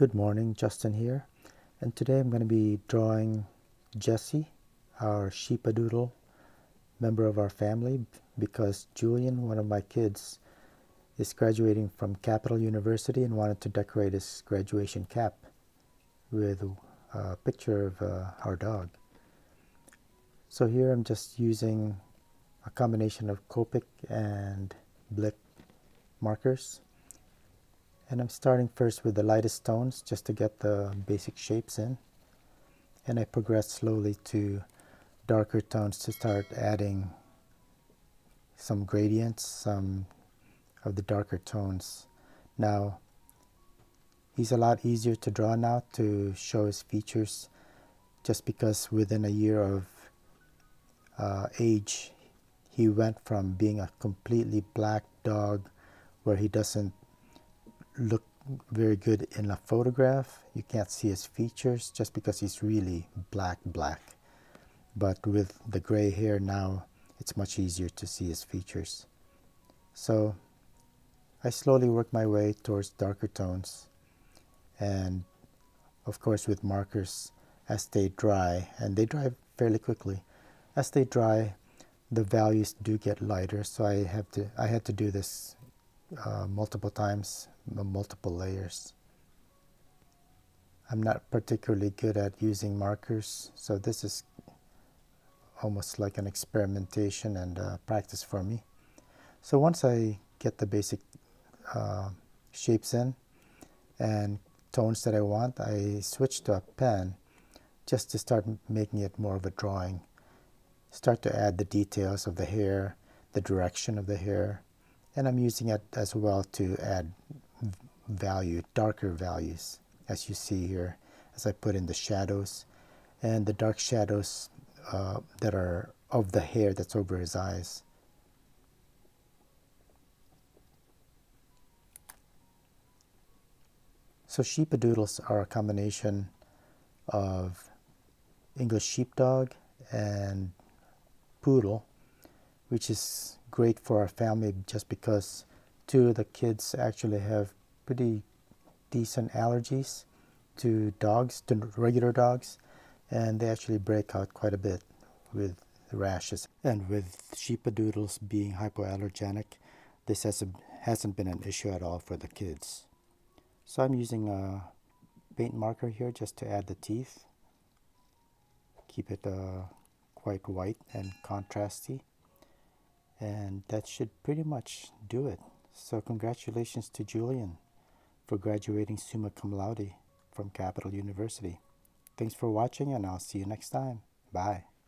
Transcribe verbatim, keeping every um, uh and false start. Good morning, Justin here, and today I'm going to be drawing Jesse, our sheepadoodle member of our family, because Julian, one of my kids, is graduating from Capital University and wanted to decorate his graduation cap with a picture of uh, our dog. So here I'm just using a combination of Copic and Blick markers. And I'm starting first with the lightest tones just to get the basic shapes in. And I progress slowly to darker tones to start adding some gradients, some of the darker tones. Now, he's a lot easier to draw now to show his features, just because within a year of uh, age, he went from being a completely black dog where he doesn't look very good in a photograph. You can't see his features just because he's really black black, but with the gray hair now it's much easier to see his features. So I slowly work my way towards darker tones, and of course with markers as they dry, and they dry fairly quickly, as they dry the values do get lighter, so I have to I had to do this Uh, multiple times, multiple layers. I'm not particularly good at using markers, so this is almost like an experimentation and uh, practice for me. So once I get the basic uh, shapes in and tones that I want, I switch to a pen just to start making it more of a drawing. Start to add the details of the hair, the direction of the hair, and I'm using it as well to add value, darker values, as you see here, as I put in the shadows and the dark shadows uh, that are of the hair that's over his eyes. So sheepadoodles are a combination of English sheepdog and poodle, which is great for our family just because two of the kids actually have pretty decent allergies to dogs, to regular dogs, and they actually break out quite a bit with rashes. And with sheepadoodles being hypoallergenic, this has a, hasn't been an issue at all for the kids. So I'm using a paint marker here just to add the teeth, keep it uh, quite white and contrasty. And that should pretty much do it. So congratulations to Julian for graduating summa cum laude from Capital University. Thanks for watching, and I'll see you next time. Bye.